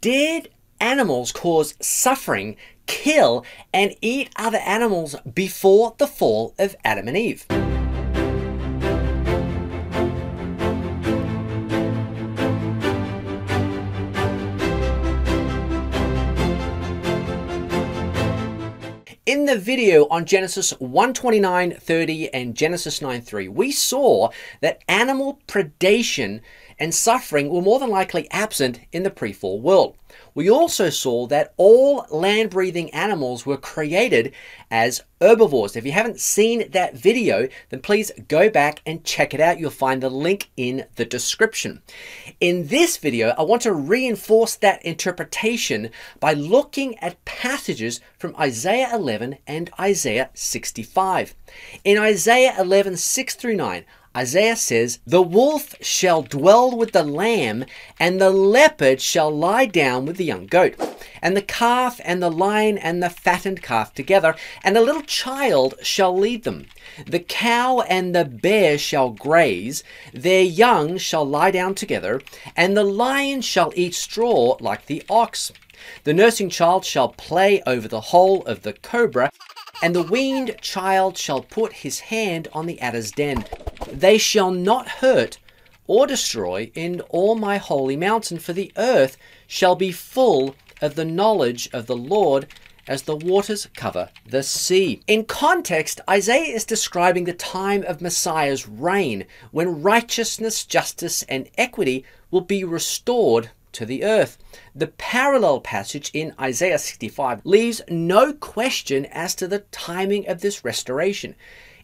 Did animals cause suffering, kill, and eat other animals before the fall of Adam and Eve? In the video on Genesis 1:29-30 and Genesis 9:3, we saw that animal predation and suffering were more than likely absent in the pre-fall world. We also saw that all land-breathing animals were created as herbivores. If you haven't seen that video, then please go back and check it out. You'll find the link in the description. In this video, I want to reinforce that interpretation by looking at passages from Isaiah 11 and Isaiah 65. In Isaiah 11, 6-9, Isaiah says, "The wolf shall dwell with the lamb, and the leopard shall lie down with the young goat, and the calf and the lion and the fattened calf together, and a little child shall lead them. The cow and the bear shall graze, their young shall lie down together, and the lion shall eat straw like the ox. The nursing child shall play over the hole of the cobra, and the weaned child shall put his hand on the adder's den. They shall not hurt or destroy in all my holy mountain, for the earth shall be full of the knowledge of the Lord as the waters cover the sea." In context, Isaiah is describing the time of Messiah's reign, when righteousness, justice, and equity will be restored to the earth. The parallel passage in Isaiah 65 leaves no question as to the timing of this restoration.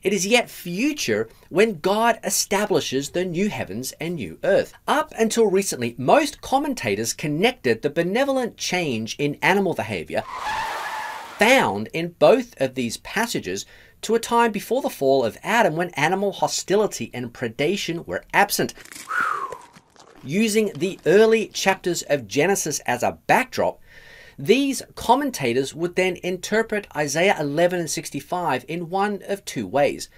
It is yet future when God establishes the new heavens and new earth. Up until recently, most commentators connected the benevolent change in animal behavior found in both of these passages to a time before the fall of Adam, when animal hostility and predation were absent. Using the early chapters of Genesis as a backdrop, these commentators would then interpret Isaiah 11 and 65 in one of two ways.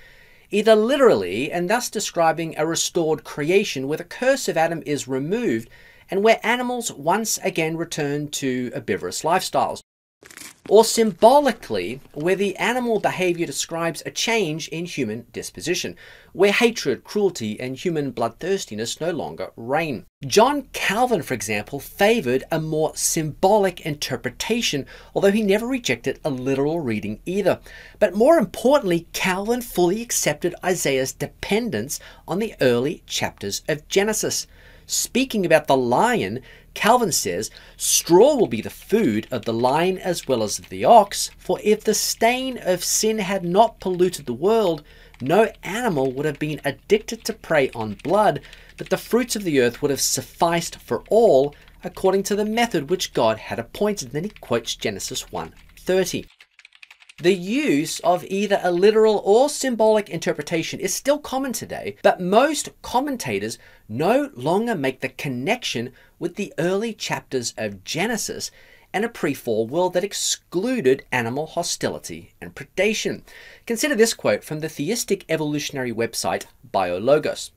Either literally, and thus describing a restored creation where the curse of Adam is removed and where animals once again return to herbivorous lifestyles, or symbolically, where the animal behavior describes a change in human disposition, where hatred, cruelty, and human bloodthirstiness no longer reign. John Calvin, for example, favored a more symbolic interpretation, although he never rejected a literal reading either. But more importantly, Calvin fully accepted Isaiah's dependence on the early chapters of Genesis. Speaking about the lion, Calvin says, "Straw will be the food of the lion as well as of the ox, for if the stain of sin had not polluted the world, no animal would have been addicted to prey on blood, but the fruits of the earth would have sufficed for all, according to the method which God had appointed." And then he quotes Genesis 1:30. The use of either a literal or symbolic interpretation is still common today, but most commentators no longer make the connection with the early chapters of Genesis and a pre-fall world that excluded animal hostility and predation. Consider this quote from the theistic evolutionary website BioLogos.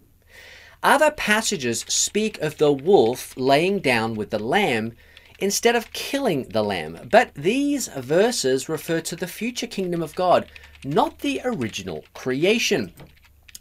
"Other passages speak of the wolf laying down with the lamb instead of killing the lamb, but these verses refer to the future kingdom of God, not the original creation."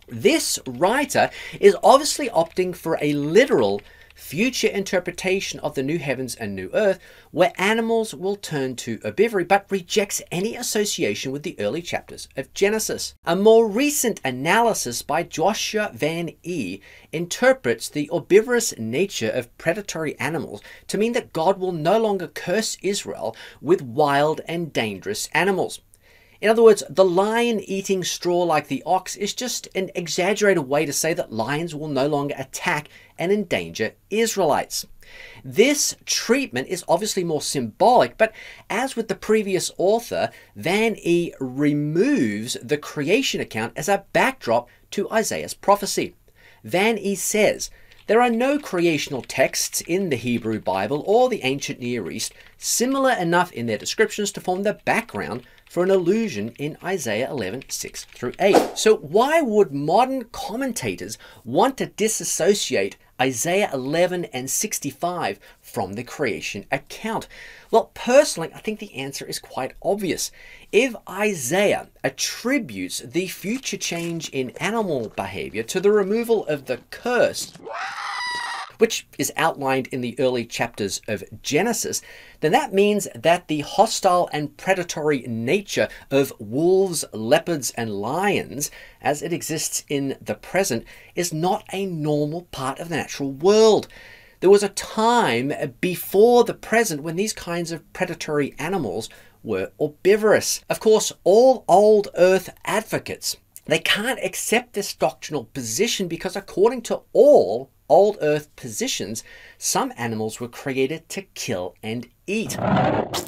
This writer is obviously opting for a literal future interpretation of the new heavens and new earth, where animals will turn to herbivory, but rejects any association with the early chapters of Genesis. A more recent analysis by Joshua Van Ee interprets the herbivorous nature of predatory animals to mean that God will no longer curse Israel with wild and dangerous animals. In other words, the lion eating straw like the ox is just an exaggerated way to say that lions will no longer attack and endanger Israelites. This treatment is obviously more symbolic, but as with the previous author, Van Ee removes the creation account as a backdrop to Isaiah's prophecy. Van Ee says, "There are no creational texts in the Hebrew Bible or the ancient Near East similar enough in their descriptions to form the background for an allusion in Isaiah 11, 6-8. So why would modern commentators want to disassociate Isaiah 11 and 65 from the creation account? Well, personally, I think the answer is quite obvious. If Isaiah attributes the future change in animal behavior to the removal of the curse, which is outlined in the early chapters of Genesis, then that means that the hostile and predatory nature of wolves, leopards, and lions, as it exists in the present, is not a normal part of the natural world. There was a time before the present when these kinds of predatory animals were herbivorous. Of course, all old earth advocates, they can't accept this doctrinal position because according to all old earth positions, some animals were created to kill and eat.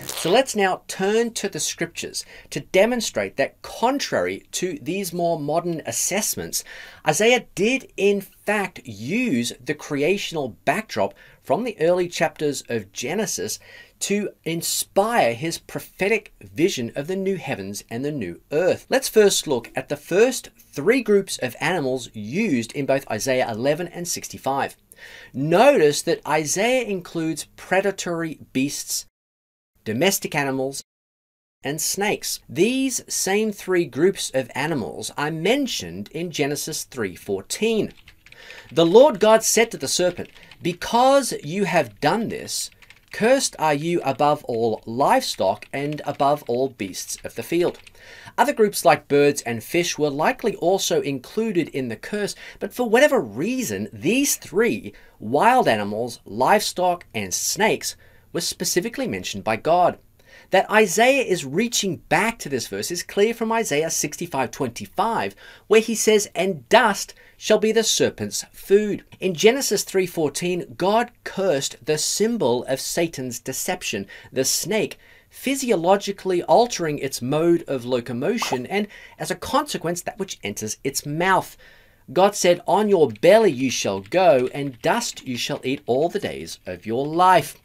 So let's now turn to the scriptures to demonstrate that contrary to these more modern assessments, Isaiah did in fact use the creational backdrop from the early chapters of Genesis to inspire his prophetic vision of the new heavens and the new earth. Let's first look at the first three groups of animals used in both Isaiah 11 and 65. Notice that Isaiah includes predatory beasts, domestic animals, and snakes. These same three groups of animals are mentioned in Genesis 3:14. The Lord God said to the serpent, "Because you have done this, cursed are you above all livestock and above all beasts of the field." Other groups like birds and fish were likely also included in the curse, but for whatever reason, these three, wild animals, livestock, and snakes, were specifically mentioned by God. That Isaiah is reaching back to this verse is clear from Isaiah 65:25, where he says, "And dust shall be the serpent's food." In Genesis 3:14, God cursed the symbol of Satan's deception, the snake, physiologically altering its mode of locomotion and, as a consequence, that which enters its mouth. God said, "On your belly you shall go, and dust you shall eat all the days of your life."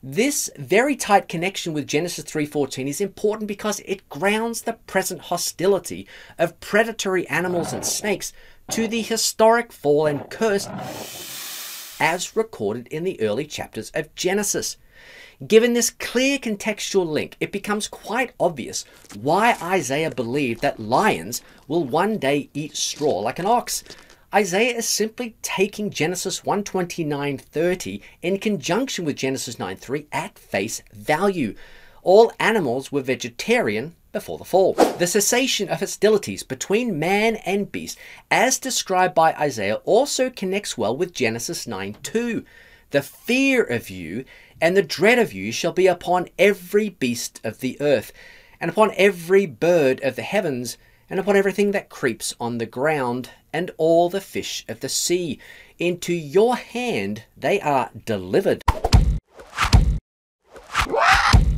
This very tight connection with Genesis 3:14 is important because it grounds the present hostility of predatory animals and snakes to the historic fall and curse as recorded in the early chapters of Genesis. Given this clear contextual link, it becomes quite obvious why Isaiah believed that lions will one day eat straw like an ox. Isaiah is simply taking Genesis 1:29-30 in conjunction with Genesis 9:3 at face value. All animals were vegetarian before the fall. The cessation of hostilities between man and beast, as described by Isaiah, also connects well with Genesis 9:2. "The fear of you and the dread of you shall be upon every beast of the earth, and upon every bird of the heavens, and upon everything that creeps on the ground, and all the fish of the sea. Into your hand they are delivered."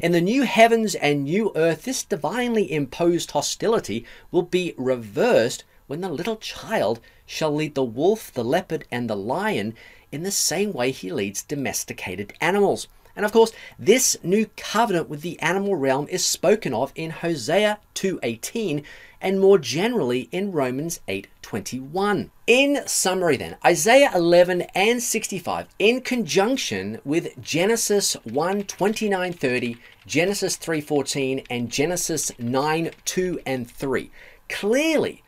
In the new heavens and new earth, this divinely imposed hostility will be reversed when the little child shall lead the wolf, the leopard, and the lion in the same way he leads domesticated animals. And of course, this new covenant with the animal realm is spoken of in Hosea 2:18 and more generally in Romans 8:21. In summary then, Isaiah 11 and 65 in conjunction with Genesis 1:29-30, Genesis 3:14, and Genesis 9:2 and 3 clearly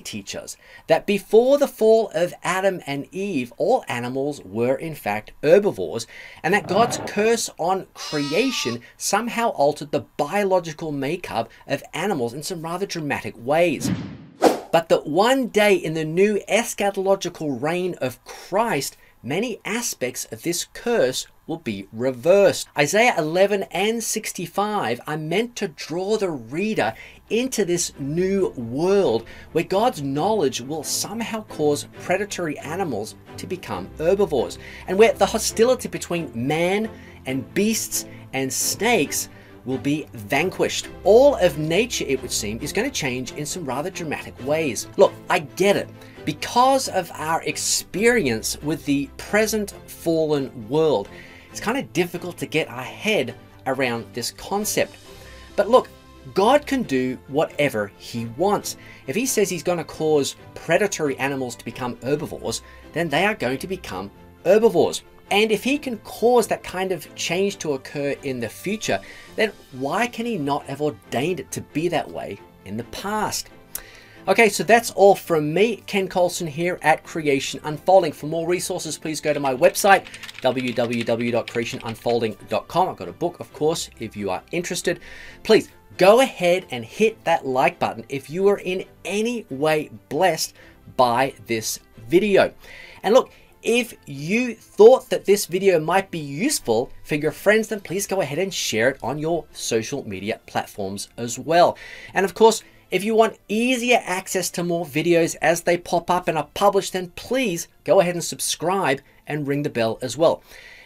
teach us that before the fall of Adam and Eve, all animals were in fact herbivores, and that God's curse on creation somehow altered the biological makeup of animals in some rather dramatic ways. But that one day in the new eschatological reign of Christ, many aspects of this curse will be reversed. Isaiah 11 and 65 are meant to draw the reader into this new world where God's knowledge will somehow cause predatory animals to become herbivores, and where the hostility between man and beasts and snakes will be vanquished. All of nature, it would seem, is going to change in some rather dramatic ways. Look, I get it. Because of our experience with the present fallen world, it's kind of difficult to get our head around this concept. But look, God can do whatever he wants. If he says he's going to cause predatory animals to become herbivores, then they are going to become herbivores. And if he can cause that kind of change to occur in the future, then why can he not have ordained it to be that way in the past? Okay, so that's all from me, Ken Coulson, here at Creation Unfolding. For more resources, please go to my website, www.creationunfolding.com. I've got a book, of course, if you are interested. Please go ahead and hit that like button if you are in any way blessed by this video. And look, if you thought that this video might be useful for your friends, then please go ahead and share it on your social media platforms as well. And of course, if you want easier access to more videos as they pop up and are published, then please go ahead and subscribe and ring the bell as well.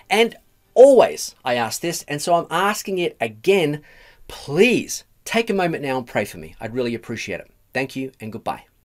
And always I ask this, and so I'm asking it again, please take a moment now and pray for me. I'd really appreciate it. Thank you and goodbye.